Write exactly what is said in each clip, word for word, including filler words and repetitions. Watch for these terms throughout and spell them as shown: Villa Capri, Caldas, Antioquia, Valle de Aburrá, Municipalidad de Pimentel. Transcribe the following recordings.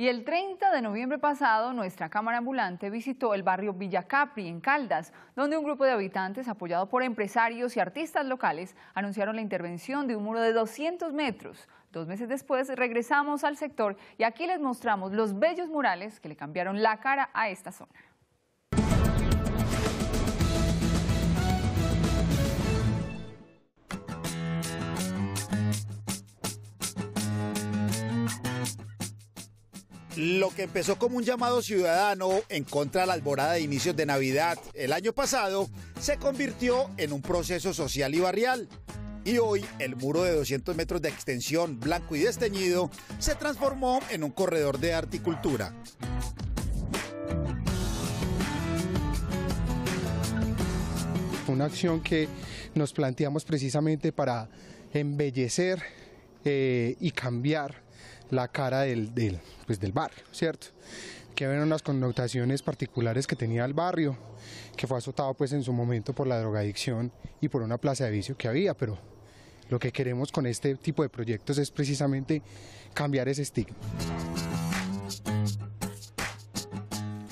Y el treinta de noviembre pasado, nuestra Cámara Ambulante visitó el barrio Villa Capri, en Caldas, donde un grupo de habitantes, apoyado por empresarios y artistas locales, anunciaron la intervención de un muro de doscientos metros. Dos meses después, regresamos al sector y aquí les mostramos los bellos murales que le cambiaron la cara a esta zona. Lo que empezó como un llamado ciudadano en contra de la alborada de inicios de Navidad el año pasado se convirtió en un proceso social y barrial. Y hoy el muro de doscientos metros de extensión, blanco y desteñido, se transformó en un corredor de arte y cultura. Una acción que nos planteamos precisamente para embellecer eh, y cambiar la cara del, del, pues del barrio, ¿cierto? Que ven unas connotaciones particulares que tenía el barrio, que fue azotado pues en su momento por la drogadicción y por una plaza de vicio que había, pero lo que queremos con este tipo de proyectos es precisamente cambiar ese estigma.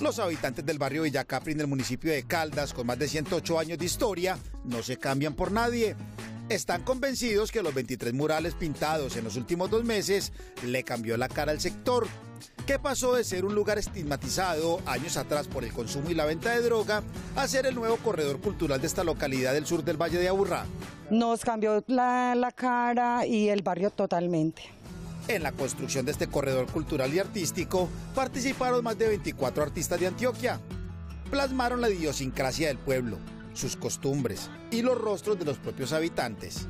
Los habitantes del barrio Villa Capri en el municipio de Caldas, con más de ciento ocho años de historia, no se cambian por nadie. Están convencidos que los veintitrés murales pintados en los últimos dos meses le cambió la cara al sector, que pasó de ser un lugar estigmatizado años atrás por el consumo y la venta de droga a ser el nuevo corredor cultural de esta localidad del sur del Valle de Aburrá. Nos cambió la, la cara y el barrio totalmente. En la construcción de este corredor cultural y artístico participaron más de veinticuatro artistas de Antioquia. Plasmaron la idiosincrasia del pueblo, sus costumbres y los rostros de los propios habitantes.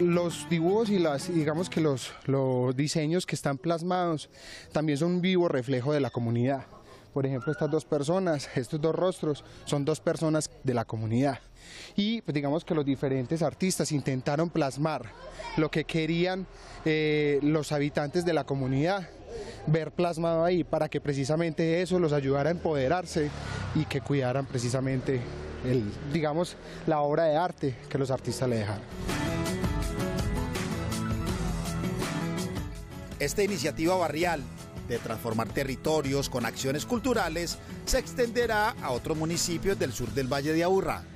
Los dibujos y las, digamos que los, los diseños que están plasmados también son un vivo reflejo de la comunidad. Por ejemplo, estas dos personas, estos dos rostros, son dos personas de la comunidad. Y pues, digamos que los diferentes artistas intentaron plasmar lo que querían eh, los habitantes de la comunidad ver plasmado ahí, para que precisamente eso los ayudara a empoderarse y que cuidaran precisamente el, digamos, la obra de arte que los artistas le dejaron. Esta iniciativa barrial de transformar territorios con acciones culturales se extenderá a otros municipios del sur del Valle de Aburrá.